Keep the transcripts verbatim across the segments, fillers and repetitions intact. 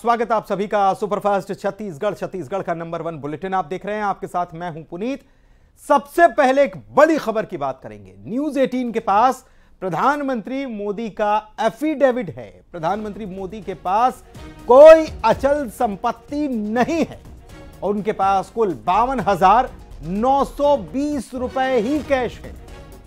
स्वागत आप सभी का सुपरफास्ट छत्तीसगढ़ छत्तीसगढ़ का नंबर वन बुलेटिन आप देख रहे हैं। आपके साथ मैं हूं पुनीत। सबसे पहले एक बड़ी खबर की बात करेंगे। न्यूज अठारह के पास प्रधानमंत्री मोदी का एफिडेविट है। प्रधानमंत्री मोदी के पास कोई अचल संपत्ति नहीं है और उनके पास कुल बावन हजार नौ सौ बीस रुपए ही कैश है।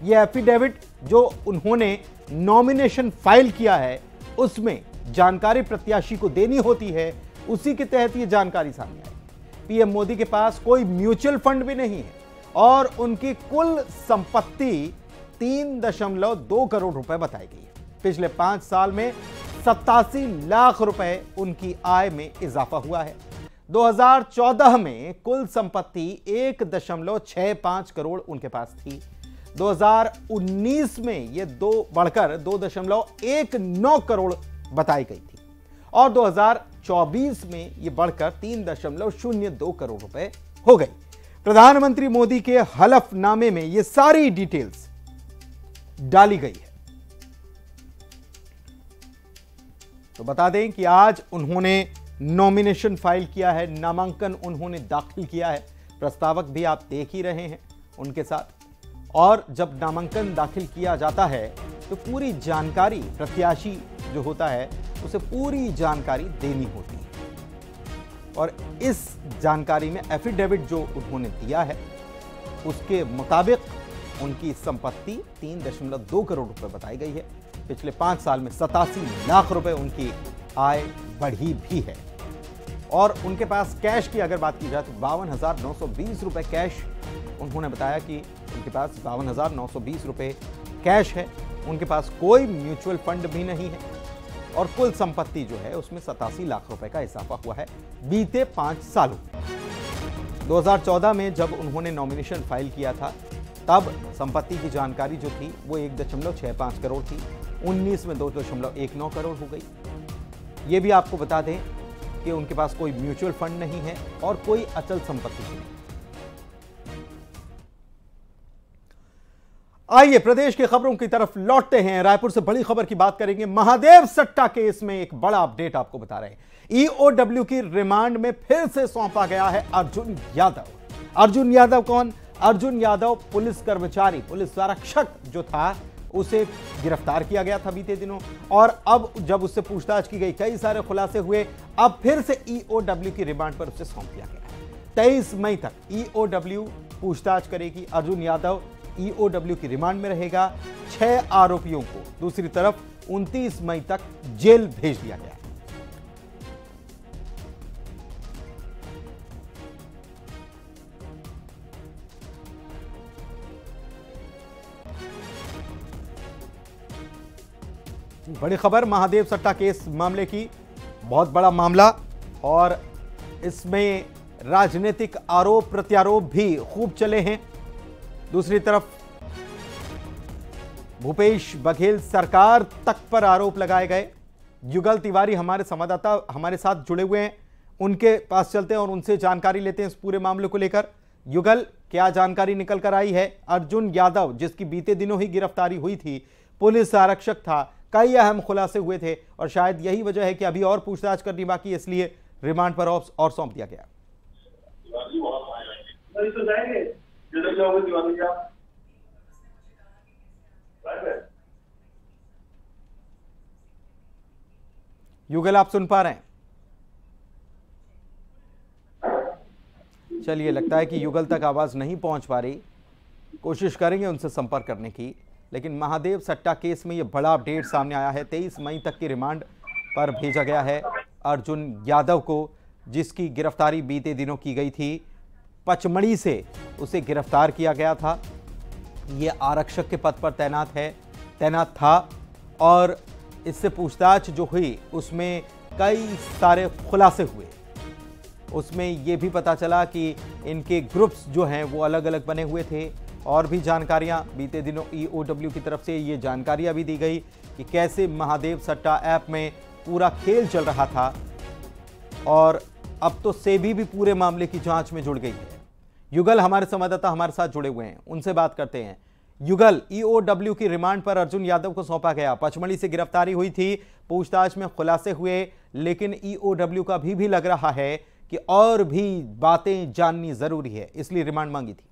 यह एफिडेविट जो उन्होंने नॉमिनेशन फाइल किया है उसमें जानकारी प्रत्याशी को देनी होती है, उसी के तहत ये जानकारी सामने आई। पीएम मोदी के पास कोई म्यूचुअल फंड भी नहीं है और उनकी कुल संपत्ति तीन दशमलव दो करोड़ रुपए बताई गई है। पिछले पांच साल में सत्तासी लाख रुपए उनकी आय में इजाफा हुआ है। दो हजार चौदह में कुल संपत्ति एक दशमलव छह पांच करोड़ उनके पास थी। दो हजार उन्नीस में यह दो बढ़कर दो दशमलव एक नौ करोड़ बताई गई थी और दो हजार चौबीस में यह बढ़कर तीन दशमलव शून्य दो करोड़ रुपए हो गई। प्रधानमंत्री मोदी के हलफनामे में यह सारी डिटेल्स डाली गई है। तो बता दें कि आज उन्होंने नॉमिनेशन फाइल किया है, नामांकन उन्होंने दाखिल किया है। प्रस्तावक भी आप देख ही रहे हैं उनके साथ। और जब नामांकन दाखिल किया जाता है तो पूरी जानकारी प्रत्याशी जो होता है उसे पूरी जानकारी देनी होती है और इस जानकारी में एफिडेविट जो उन्होंने दिया है उसके मुताबिक उनकी संपत्ति तीन दशमलव दो करोड़ रुपए बताई गई है। पिछले पांच साल में सतासी लाख रुपए उनकी आय बढ़ी भी है और उनके पास कैश की अगर बात की जाए तो बावन हजार नौ सौ बीस रुपए कैश उन्होंने बताया कि उनके पास बावन हजार नौ सौ बीस रुपए कैश है। उनके पास कोई म्यूचुअल फंड भी नहीं है और कुल संपत्ति जो है उसमें सतासी लाख रुपए का इजाफा हुआ है बीते पांच सालों में। दो हजार चौदह में जब उन्होंने नॉमिनेशन फाइल किया था तब संपत्ति की जानकारी जो थी वो एक दशमलव छह पांच करोड़ थी। उन्नीस में दो दशमलव एक नौ करोड़ हो गई। ये भी आपको बता दें कि उनके पास कोई म्यूचुअल फंड नहीं है और कोई अचल संपत्ति नहीं है। आइए प्रदेश की खबरों की तरफ लौटते हैं। रायपुर से बड़ी खबर की बात करेंगे। महादेव सट्टा केस में एक बड़ा अपडेट आपको बता रहे हैं। ईओडब्ल्यू की रिमांड में फिर से सौंपा गया है अर्जुन यादव। अर्जुन यादव कौन? अर्जुन यादव पुलिस कर्मचारी, पुलिस आरक्षक जो था उसे गिरफ्तार किया गया था बीते दिनों और अब जब उससे पूछताछ की गई कई सारे खुलासे हुए। अब फिर से ईओडब्ल्यू की रिमांड पर उसे सौंप दिया गया है। तेईस मई तक ईओडब्ल्यू पूछताछ करेगी। अर्जुन यादव ईओडब्ल्यू की रिमांड में रहेगा। छह आरोपियों को दूसरी तरफ उनतीस मई तक जेल भेज दिया गया। बड़ी खबर महादेव सट्टा केस मामले की, बहुत बड़ा मामला और इसमें राजनीतिक आरोप प्रत्यारोप भी खूब चले हैं। दूसरी तरफ भूपेश बघेल सरकार तक पर आरोप लगाए गए। युगल तिवारी हमारे संवाददाता हमारे साथ जुड़े हुए हैं, उनके पास चलते हैं और उनसे जानकारी लेते हैं इस पूरे मामले को लेकर। युगल, क्या जानकारी निकल कर आई है? अर्जुन यादव जिसकी बीते दिनों ही गिरफ्तारी हुई थी, पुलिस आरक्षक था, कई अहम खुलासे हुए थे और शायद यही वजह है कि अभी और पूछताछ करनी बाकी, इसलिए रिमांड पर और सौंप दिया गया। युगल, आप सुन पा रहे हैं? चलिए, लगता है कि युगल तक आवाज नहीं पहुंच पा रही। कोशिश करेंगे उनसे संपर्क करने की। लेकिन महादेव सट्टा केस में यह बड़ा अपडेट सामने आया है। तेईस मई तक की रिमांड पर भेजा गया है अर्जुन यादव को, जिसकी गिरफ्तारी बीते दिनों की गई थी। पचमढ़ी से उसे गिरफ्तार किया गया था। ये आरक्षक के पद पर तैनात है तैनात था और इससे पूछताछ जो हुई उसमें कई सारे खुलासे हुए। उसमें ये भी पता चला कि इनके ग्रुप्स जो हैं वो अलग अलग बने हुए थे और भी जानकारियां बीते दिनों ईओडब्ल्यू की तरफ से ये जानकारियां भी दी गई कि कैसे महादेव सट्टा ऐप में पूरा खेल चल रहा था और अब तो सेबी भी पूरे मामले की जांच में जुड़ गई है। युगल हमारे संवाददाता हमारे साथ जुड़े हुए हैं, उनसे बात करते हैं। युगल ईओडब्ल्यू की रिमांड पर अर्जुन यादव को सौंपा गया। पचमढ़ी से गिरफ्तारी हुई थी, पूछताछ में खुलासे हुए, लेकिन ईओडब्ल्यू का भी, भी लग रहा है कि और भी बातें जाननी जरूरी है, इसलिए रिमांड मांगी थी।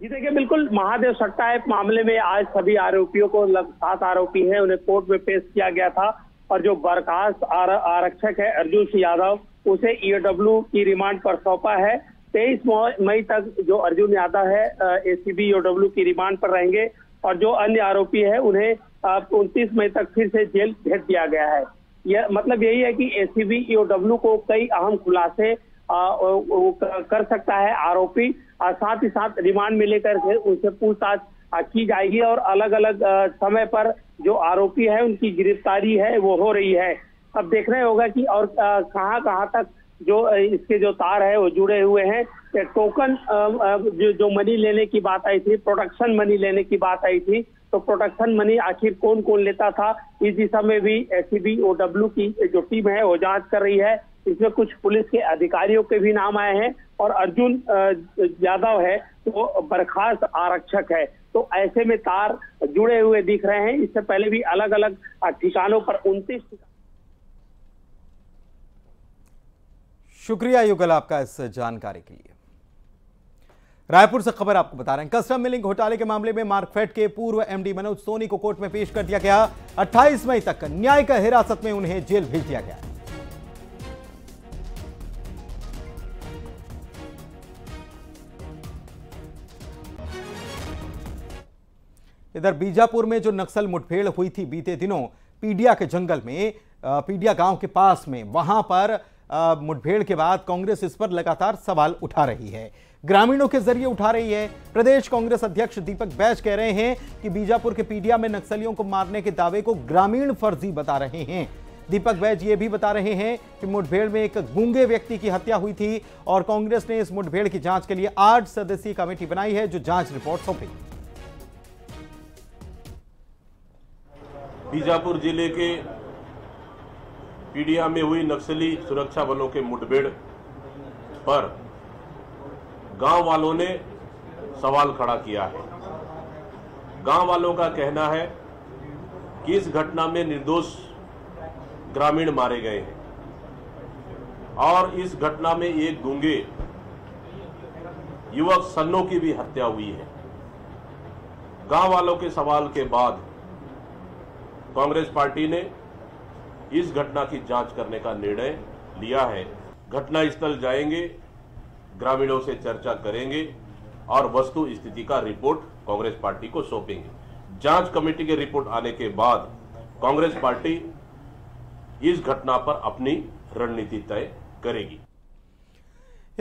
जी देखिए, बिल्कुल महादेव सट्टा ऐप मामले में आज सभी आरोपियों को लग, सात आरोपी हैं, उन्हें कोर्ट में पेश किया गया था और जो बर्खास्त आर, आरक्षक है अर्जुन यादव, उसे ईओडब्ल्यू की रिमांड पर सौंपा है। तेईस मई तक जो अर्जुन यादव है एसीबी ईओडब्ल्यू की रिमांड पर रहेंगे और जो अन्य आरोपी है उन्हें उनतीस मई तक फिर से जेल भेज दिया गया है। यह मतलब यही है कि एसीबी ईओडब्ल्यू को कई अहम खुलासे आ, वो कर सकता है आरोपी, और साथ ही साथ रिमांड में लेकर उनसे पूछताछ की जाएगी और अलग अलग समय पर जो आरोपी है उनकी गिरफ्तारी है वो हो रही है। अब देखना होगा कि और कहां कहां तक जो इसके जो तार है वो जुड़े हुए हैं। टोकन जो, जो मनी लेने की बात आई थी, प्रोडक्शन मनी लेने की बात आई थी, तो प्रोडक्शन मनी आखिर कौन कौन लेता था, इस दिशा में भी एसीबी ईओडब्ल्यू की जो टीम है वो जांच कर रही है। इसमें कुछ पुलिस के अधिकारियों के भी नाम आए हैं और अर्जुन यादव है वो बर्खास्त आरक्षक है, तो ऐसे में तार जुड़े हुए दिख रहे हैं। इससे पहले भी अलग अलग ठिकानों पर उनतीस। शुक्रिया युगल आपका इस जानकारी के लिए। रायपुर से खबर आपको बता रहे हैं। कस्टम मिलिंग घोटाले के मामले में मार्कफेड के पूर्व एमडी मनोज सोनी को कोर्ट में पेश कर दिया गया। अट्ठाईस मई तक न्यायिक हिरासत में उन्हें जेल भेज दिया गया। इधर बीजापुर में जो नक्सल मुठभेड़ हुई थी बीते दिनों पीडिया के जंगल में, पीडिया गांव के पास में, वहां पर मुठभेड़ के बाद कांग्रेस इस पर लगातार सवाल उठा रही है, ग्रामीणों के जरिए उठा रही है। प्रदेश कांग्रेस अध्यक्ष दीपक बैज कह रहे हैं कि बीजापुर के पीडिया में नक्सलियों को मारने के दावे को ग्रामीण फर्जी बता रहे हैं। दीपक बैज ये भी बता रहे हैं कि मुठभेड़ में एक गूंगे व्यक्ति की हत्या हुई थी और कांग्रेस ने इस मुठभेड़ की जांच के लिए आठ सदस्यीय कमेटी बनाई है जो जांच रिपोर्ट सौंपेगी। बीजापुर जिले के पीडिया में हुई नक्सली सुरक्षा बलों के मुठभेड़ पर गांव वालों ने सवाल खड़ा किया है। गांव वालों का कहना है कि इस घटना में निर्दोष ग्रामीण मारे गए हैं और इस घटना में एक गूंगे युवक सन्नो की भी हत्या हुई है। गांव वालों के सवाल के बाद कांग्रेस पार्टी ने इस घटना की जांच करने का निर्णय लिया है। घटना स्थल जाएंगे, ग्रामीणों से चर्चा करेंगे और वस्तु स्थिति का रिपोर्ट कांग्रेस पार्टी को सौंपेंगे। जांच कमेटी के रिपोर्ट आने के बाद कांग्रेस पार्टी इस घटना पर अपनी रणनीति तय करेगी।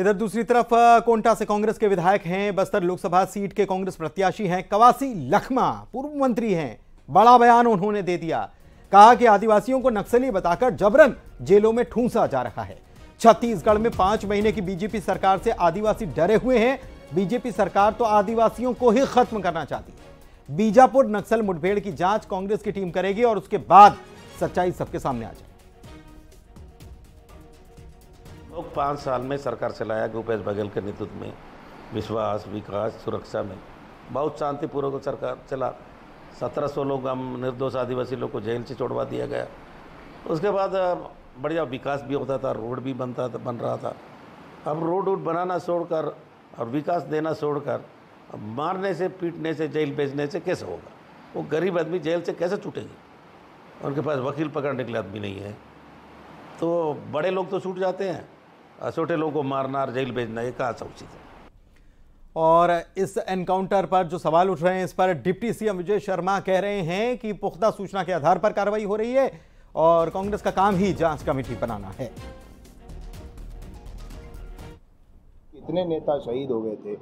इधर दूसरी तरफ कोंटा से कांग्रेस के विधायक हैं, बस्तर लोकसभा सीट के कांग्रेस प्रत्याशी हैं कवासी लखमा, पूर्व मंत्री हैं। बड़ा बयान उन्होंने दे दिया, कहा कि आदिवासियों को नक्सली बताकर जबरन जेलों में ठूंसा जा रहा है। छत्तीसगढ़ में पांच महीने की बीजेपी सरकार से आदिवासी डरे हुए हैं। बीजेपी सरकार तो आदिवासियों को ही खत्म करना चाहती है। बीजापुर नक्सल मुठभेड़ की जांच कांग्रेस की टीम करेगी और उसके बाद सच्चाई सबके सामने आ जाए। लोग पांच साल में सरकार चलाया भूपेश बघेल के नेतृत्व में, विश्वास, विकास, सुरक्षा में बहुत शांतिपूर्वक सरकार चला। सत्रह सौ लोग हम निर्दोष आदिवासी लोग को जेल से छोड़वा दिया गया। उसके बाद बढ़िया विकास भी होता था, रोड भी बनता था, बन रहा था। अब रोड वोड बनाना छोड़कर और विकास देना छोड़कर मारने से, पीटने से, जेल भेजने से कैसे होगा? वो गरीब आदमी जेल से कैसे छूटेंगे? उनके पास वकील पकड़ने के लिए आदमी नहीं है। तो बड़े लोग तो छूट जाते हैं और छोटे लोगों को मारना और जेल भेजना ये कहाँ से उचित है? और इस एनकाउंटर पर जो सवाल उठ रहे हैं, इस पर डिप्टी सीएम विजय शर्मा कह रहे हैं कि पुख्ता सूचना के आधार पर कार्रवाई हो रही है और कांग्रेस का काम ही जांच कमेटी बनाना है। इतने नेता शहीद हो गए थे,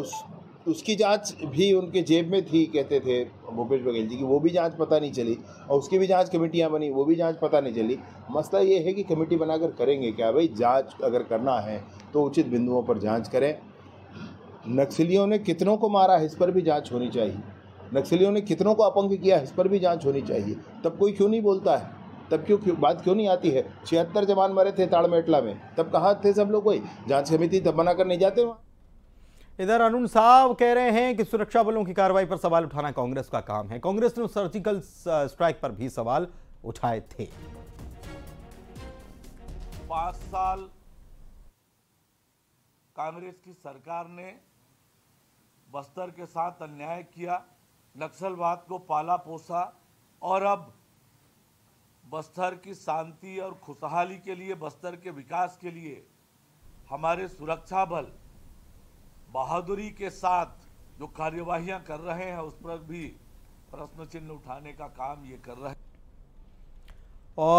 उस उसकी जांच भी उनके जेब में थी, कहते थे भूपेश बघेल जी की, वो भी जांच पता नहीं चली और उसकी भी जांच कमेटियां बनी, वो भी जांच पता नहीं चली। मसला ये है कि कमेटी बनाकर करेंगे क्या भाई? जाँच अगर करना है तो उचित बिंदुओं पर जाँच करें। नक्सलियों ने कितनों को मारा है इस पर भी जांच होनी चाहिए। नक्सलियों ने कितनों को अपंग किया है इस पर भी जांच होनी चाहिए। तब कोई क्यों नहीं बोलता है? तब क्यों क्यों बात क्यों नहीं आती है? छिहत्तर जवान मरे थे ताड़मेटला में, तब कहाँ थे सब लोग? कोई जांच समिति तब बना कर नहीं जाते वहाँ। इधर अरुण साहब कह रहे हैं कि सुरक्षा बलों की कार्रवाई पर सवाल उठाना कांग्रेस का काम है, कांग्रेस ने सर्जिकल स्ट्राइक पर भी सवाल उठाए थे। पांच साल कांग्रेस की सरकार ने बस्तर के साथ अन्याय किया, नक्सलवाद को पाला पोसा और अब बस्तर की शांति और खुशहाली के लिए, बस्तर के विकास के लिए हमारे सुरक्षा बल बहादुरी के साथ जो कार्यवाहियां कर रहे हैं उस पर भी प्रश्न चिन्ह उठाने का काम ये कर रहे हैं। और